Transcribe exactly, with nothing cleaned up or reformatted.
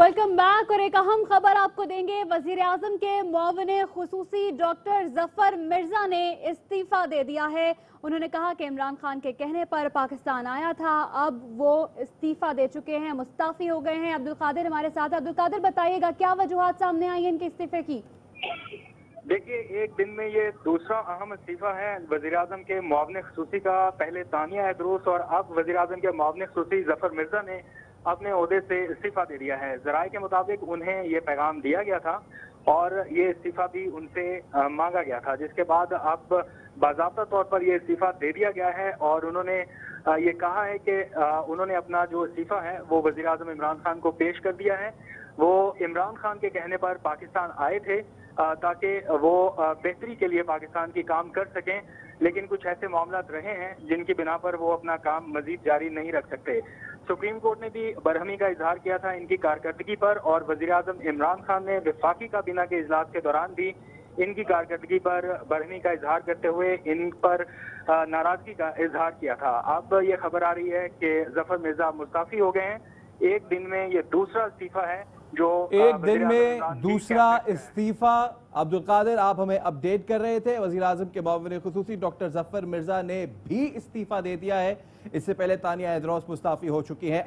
Welcome back और एक अहम खबर आपको देंगे। वज़ीर-ए-आज़म के मुआविन खुसूसी डॉक्टर जफर मिर्जा ने इस्तीफा दे दिया है। उन्होंने कहा कि इमरान खान के कहने पर पाकिस्तान आया था, अब वो इस्तीफा दे चुके हैं, मुस्ताफी हो गए हैं। अब्दुल क़ादिर हमारे साथ। अब्दुल क़ादिर, बताइएगा क्या वजूहत सामने आई है इनके इस्तीफे की? देखिए, एक दिन में ये दूसरा अहम इस्तीफा है वज़ीर-ए-आज़म के मुआविन खुसूसी का। पहले तानिया एदरौस और अब वज़ीर-ए-आज़म के मुआविन खुसूसी जफर मिर्जा ने अपने ओहदे से इस्तीफा दे दिया है। ज़राए के मुताबिक उन्हें ये पैगाम दिया गया था और ये इस्तीफा भी उनसे मांगा गया था, जिसके बाद अब बाज़ाब्ता तौर पर ये इस्तीफा दे दिया गया है। और उन्होंने ये कहा है कि उन्होंने अपना जो इस्तीफा है वो वज़ीर-ए-आज़म इमरान खान को पेश कर दिया है। वो इमरान खान के कहने पर पाकिस्तान आए थे ताकि वो बेहतरी के लिए पाकिस्तान की काम कर सकें, लेकिन कुछ ऐसे मामला रहे हैं जिनकी बिना पर वो अपना काम मजीद जारी नहीं रख सकते। सुप्रीम कोर्ट ने भी बरहमी का इजहार किया था इनकी कारकर्दगी पर, और वज़ीर-ए-आज़म इमरान खान ने वफाकी काबीना के इजलास के दौरान भी इनकी कारकर्दगी पर बरहमी का इजहार करते हुए इन पर नाराजगी का इजहार किया था। अब ये खबर आ रही है कि जफर मिर्जा मुस्ताफी हो गए हैं। एक दिन में ये दूसरा इस्तीफा है जो एक दिन में दूसरा इस्तीफा। अब्दुल क़ादिर, आप हमें अपडेट कर रहे थे। वज़ीर-ए-आज़म के मुआविन खुसूसी डॉक्टर जफर मिर्जा ने भी इस्तीफा दे दिया है। इससे पहले तानिया एदरौस मुस्ताफी हो चुकी हैं।